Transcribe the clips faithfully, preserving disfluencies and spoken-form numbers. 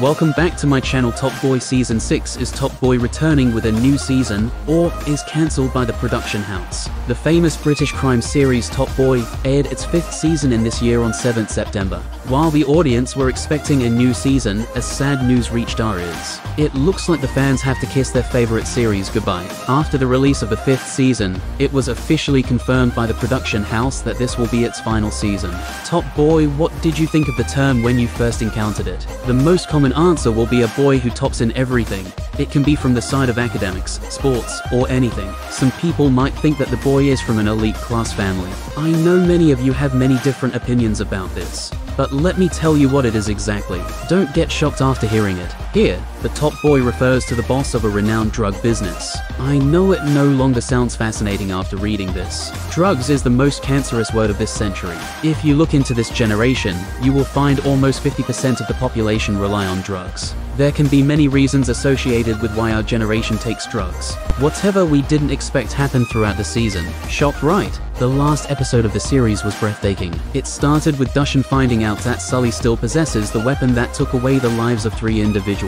Welcome back to my channel. Top Boy Season six. Is Top Boy returning with a new season, or is cancelled by the production house? The famous British crime series Top Boy aired its fifth season in this year on the seventh of September. While the audience were expecting a new season, as sad news reached our ears. It looks like the fans have to kiss their favourite series goodbye. After the release of the fifth season, it was officially confirmed by the production house that this will be its final season. Top Boy, what did you think of the term when you first encountered it? The most common An answer will be a boy who tops in everything. It can be from the side of academics, sports, or anything. Some people might think that the boy is from an elite class family. I know many of you have many different opinions about this, but let me tell you what it is exactly. Don't get shocked after hearing it. Here, the Top Boy refers to the boss of a renowned drug business. I know it no longer sounds fascinating after reading this. Drugs is the most cancerous word of this century. If you look into this generation, you will find almost fifty percent of the population rely on drugs. There can be many reasons associated with why our generation takes drugs. Whatever we didn't expect happened throughout the season. Shocked, right? The last episode of the series was breathtaking. It started with Dushane finding out that Sully still possesses the weapon that took away the lives of three individuals.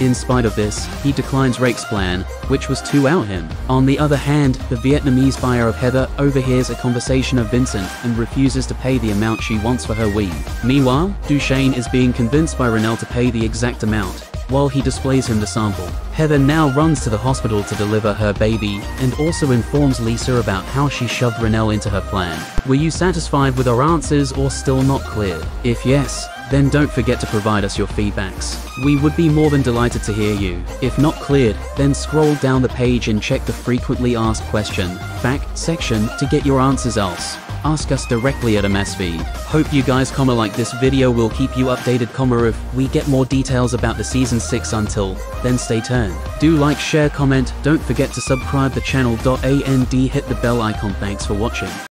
In spite of this, he declines Rake's plan, which was to out him. On the other hand, the Vietnamese buyer of Heather overhears a conversation of Vincent and refuses to pay the amount she wants for her weed. Meanwhile, Dushane is being convinced by Renelle to pay the exact amount, while he displays him the sample. Heather now runs to the hospital to deliver her baby, and also informs Lisa about how she shoved Renelle into her plan. Were you satisfied with our answers, or still not clear? If yes, then don't forget to provide us your feedbacks. We would be more than delighted to hear you. If not cleared, then scroll down the page and check the frequently asked question back section to get your answers. Else, ask us directly at Amazfeed. Hope you guys comma like this video. Will keep you updated comma if we get more details about the season six. Until then, stay tuned. Do like, share, comment. Don't forget to subscribe the channel and hit the bell icon. Thanks for watching.